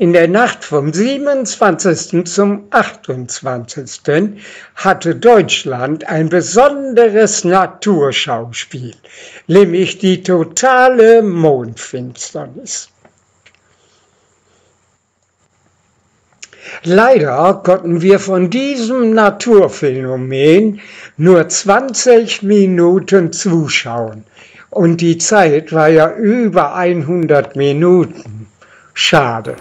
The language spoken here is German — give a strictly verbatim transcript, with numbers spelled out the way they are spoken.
In der Nacht vom siebenundzwanzigsten zum achtundzwanzigsten hatte Deutschland ein besonderes Naturschauspiel, nämlich die totale Mondfinsternis. Leider konnten wir von diesem Naturphänomen nur zwanzig Minuten zuschauen, und die Zeit war ja über hundert Minuten. Schade.